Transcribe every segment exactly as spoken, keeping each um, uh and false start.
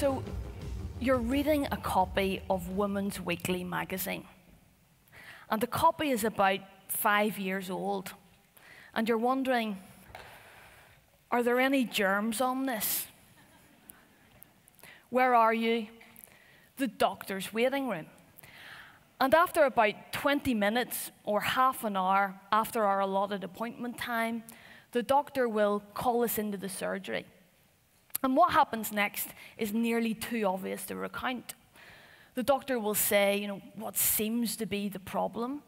So you're reading a copy of Women's Weekly magazine. And the copy is about five years old. And you're wondering, are there any germs on this? Where are you? The doctor's waiting room. And after about twenty minutes or half an hour after our allotted appointment time, the doctor will call us into the surgery. And what happens next is nearly too obvious to recount. The doctor will say, you know, what seems to be the problem?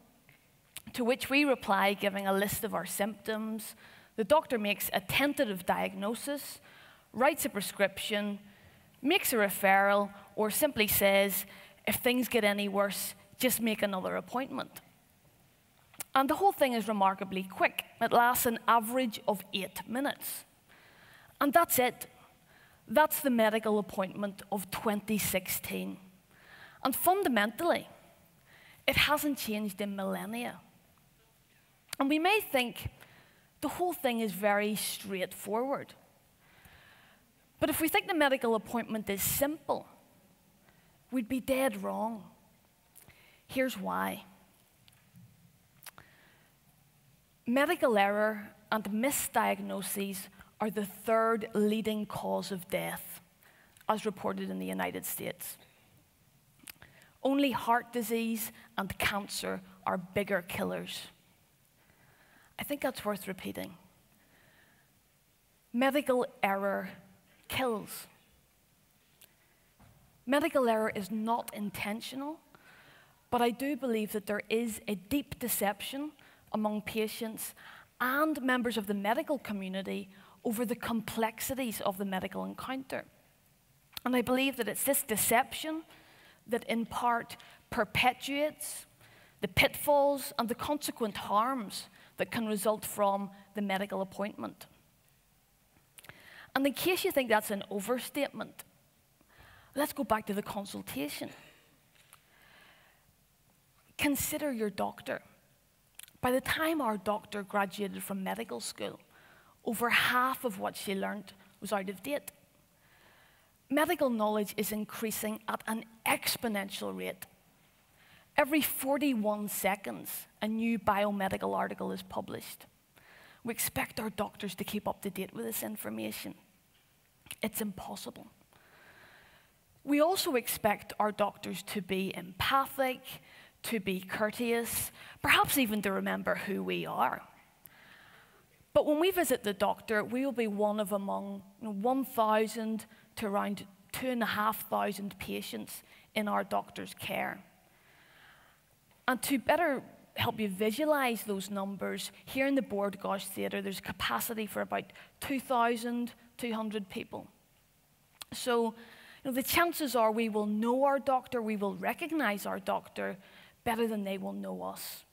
To which we reply, giving a list of our symptoms. The doctor makes a tentative diagnosis, writes a prescription, makes a referral, or simply says, if things get any worse, just make another appointment. And the whole thing is remarkably quick. It lasts an average of eight minutes. And that's it. That's the medical appointment of twenty sixteen. And fundamentally, it hasn't changed in millennia. And we may think the whole thing is very straightforward. But if we think the medical appointment is simple, we'd be dead wrong. Here's why. Medical error and misdiagnoses are the third leading cause of death, as reported in the United States. Only heart disease and cancer are bigger killers. I think that's worth repeating. Medical error kills. Medical error is not intentional, but I do believe that there is a deep deception among patients and members of the medical community over the complexities of the medical encounter. And I believe that it's this deception that in part perpetuates the pitfalls and the consequent harms that can result from the medical appointment. And in case you think that's an overstatement, let's go back to the consultation. Consider your doctor. By the time our doctor graduated from medical school, over half of what she learned was out of date. Medical knowledge is increasing at an exponential rate. Every forty-one seconds, a new biomedical article is published. We expect our doctors to keep up to date with this information. It's impossible. We also expect our doctors to be empathic, to be courteous, perhaps even to remember who we are. But when we visit the doctor, we will be one of among one thousand to around two and a half thousand patients in our doctor's care. And to better help you visualize those numbers, here in the Bord Gosh Theatre, there's capacity for about two thousand two hundred people. So you know, the chances are we will know our doctor, we will recognize our doctor better than they will know us.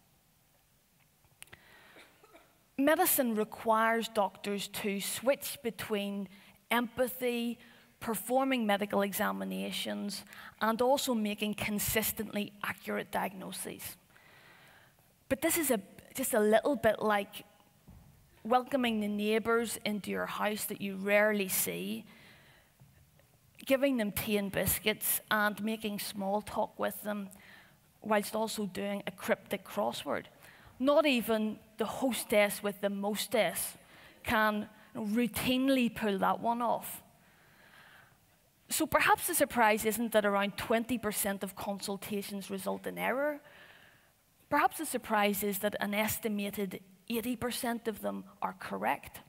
Medicine requires doctors to switch between empathy, performing medical examinations, and also making consistently accurate diagnoses. But this is a, just a little bit like welcoming the neighbors into your house that you rarely see, giving them tea and biscuits, and making small talk with them, whilst also doing a cryptic crossword. Not even the hostess with the mostess can routinely pull that one off. So perhaps the surprise isn't that around twenty percent of consultations result in error. Perhaps the surprise is that an estimated eighty percent of them are correct.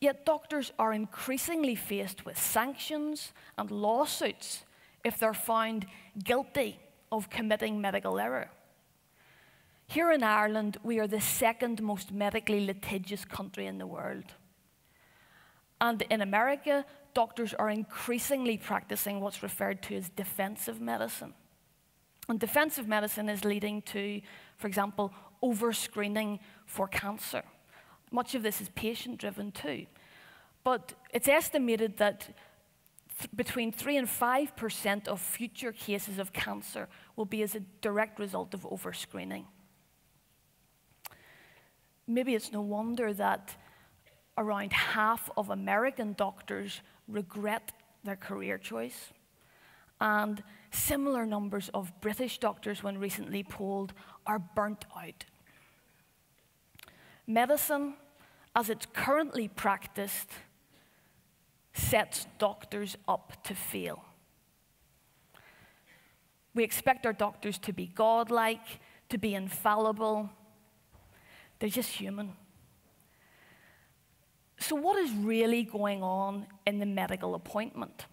Yet doctors are increasingly faced with sanctions and lawsuits if they're found guilty of committing medical error. Here in Ireland, we are the second most medically litigious country in the world. And in America, doctors are increasingly practicing what's referred to as defensive medicine. And defensive medicine is leading to, for example, over-screening for cancer. Much of this is patient-driven too. But it's estimated that th- between three and five percent of future cases of cancer will be as a direct result of over-screening. Maybe it's no wonder that around half of American doctors regret their career choice. And similar numbers of British doctors, when recently polled, are burnt out. Medicine, as it's currently practiced, sets doctors up to fail. We expect our doctors to be godlike, to be infallible. They're just human. So what is really going on in the medical appointment?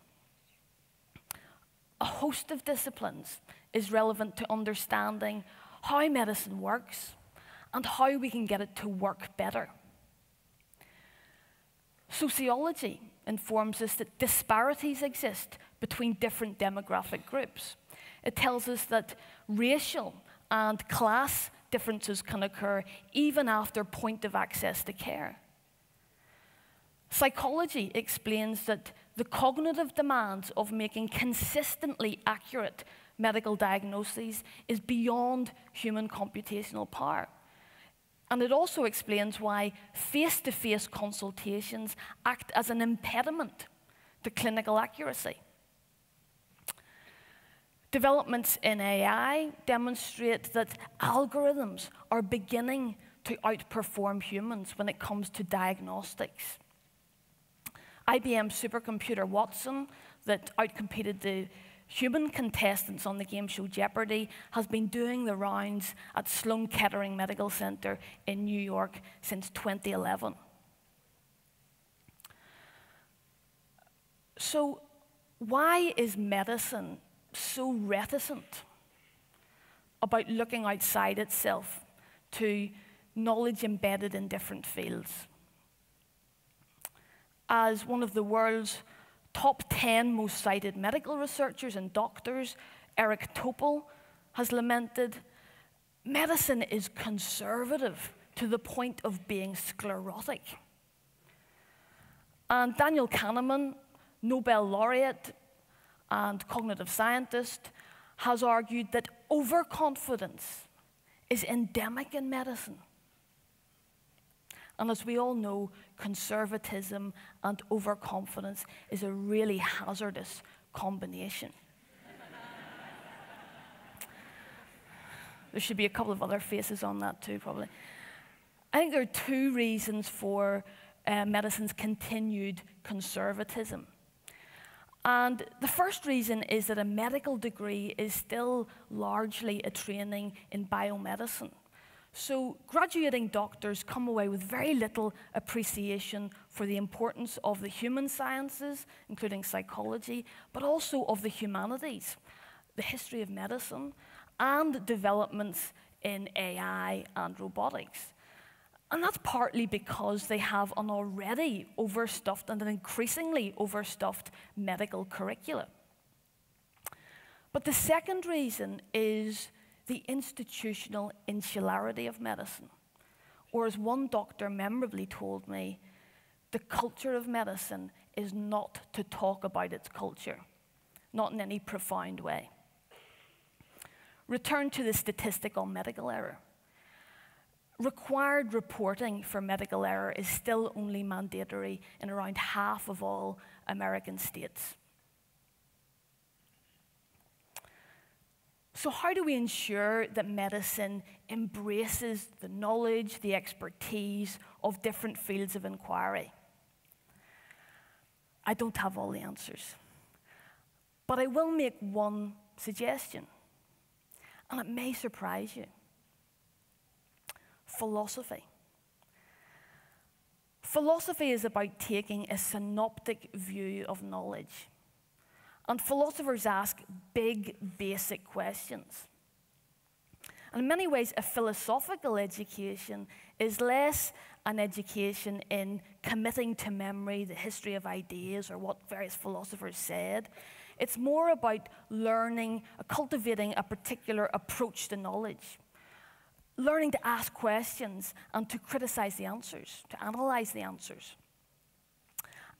A host of disciplines is relevant to understanding how medicine works and how we can get it to work better. Sociology informs us that disparities exist between different demographic groups. It tells us that racial and class differences can occur even after point of access to care. Psychology explains that the cognitive demands of making consistently accurate medical diagnoses is beyond human computational power. And it also explains why face-to-face consultations act as an impediment to clinical accuracy. Developments in A I demonstrate that algorithms are beginning to outperform humans when it comes to diagnostics. I B M supercomputer Watson, that outcompeted the human contestants on the game show Jeopardy, has been doing the rounds at Sloan Kettering Medical Center in New York since twenty eleven. So why is medicine so reticent about looking outside itself to knowledge embedded in different fields? As one of the world's top ten most cited medical researchers and doctors, Eric Topol, has lamented, medicine is conservative to the point of being sclerotic. And Daniel Kahneman, Nobel laureate and cognitive scientist, has argued that overconfidence is endemic in medicine. And as we all know, conservatism and overconfidence is a really hazardous combination. There should be a couple of other faces on that too, probably. I think there are two reasons for uh, medicine's continued conservatism. And the first reason is that a medical degree is still largely a training in biomedicine. So graduating doctors come away with very little appreciation for the importance of the human sciences, including psychology, but also of the humanities, the history of medicine, and developments in A I and robotics. And that's partly because they have an already overstuffed and an increasingly overstuffed medical curricula. But the second reason is the institutional insularity of medicine, or as one doctor memorably told me, the culture of medicine is not to talk about its culture, not in any profound way. Return to the statistical medical error. Required reporting for medical error is still only mandatory in around half of all American states. So how do we ensure that medicine embraces the knowledge, the expertise of different fields of inquiry? I don't have all the answers, but I will make one suggestion, and it may surprise you. Philosophy. Philosophy is about taking a synoptic view of knowledge. And philosophers ask big, basic questions. And in many ways, a philosophical education is less an education in committing to memory the history of ideas or what various philosophers said. It's more about learning, cultivating a particular approach to knowledge, learning to ask questions and to criticize the answers, to analyze the answers.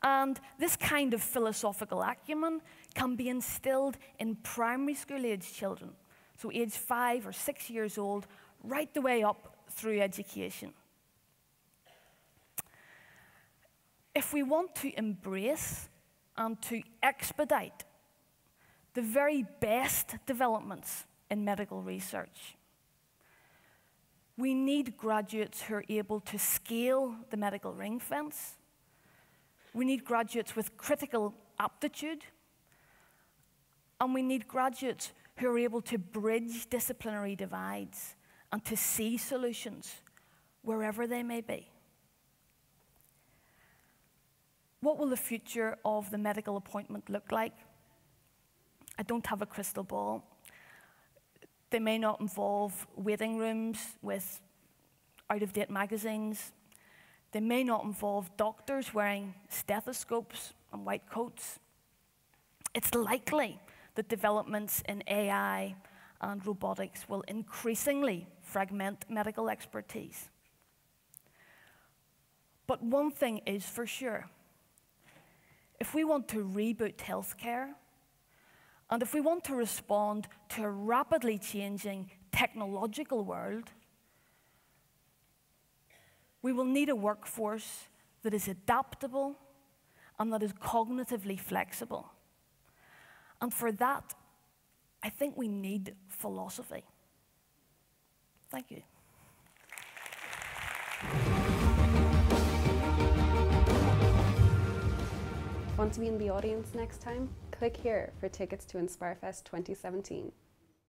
And this kind of philosophical acumen can be instilled in primary school-age children, so age five or six years old, right the way up through education. If we want to embrace and to expedite the very best developments in medical research. We need graduates who are able to scale the medical ring fence. We need graduates with critical aptitude. And we need graduates who are able to bridge disciplinary divides and to see solutions wherever they may be. What will the future of the medical appointment look like? I don't have a crystal ball. They may not involve waiting rooms with out-of-date magazines. They may not involve doctors wearing stethoscopes and white coats. It's likely that developments in A I and robotics will increasingly fragment medical expertise. But one thing is for sure. If we want to reboot healthcare, and if we want to respond to a rapidly changing technological world, we will need a workforce that is adaptable and that is cognitively flexible. And for that, I think we need philosophy. Thank you. Want to be in the audience next time? Click here for tickets to InspireFest twenty seventeen.